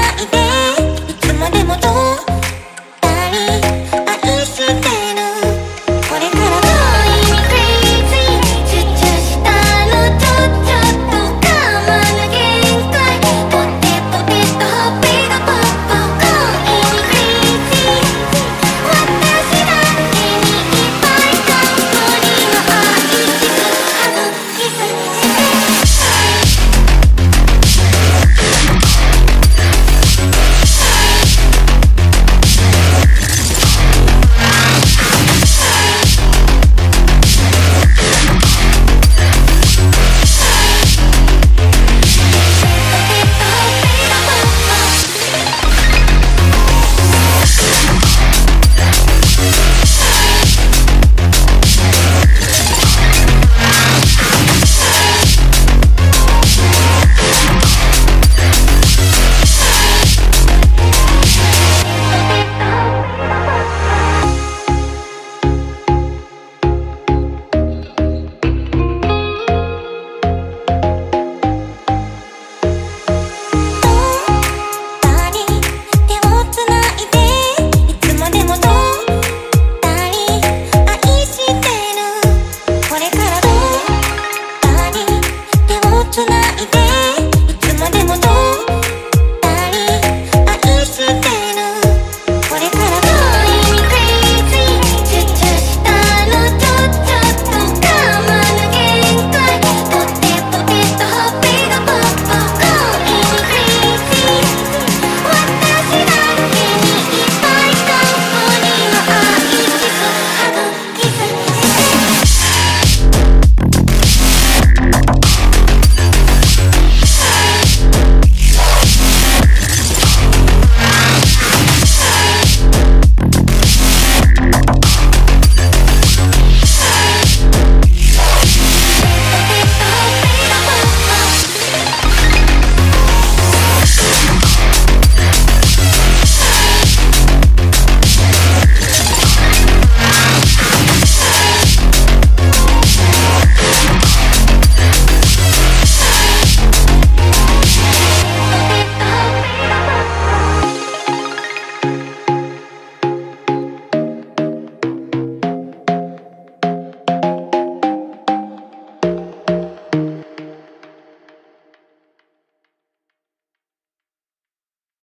いつまでもと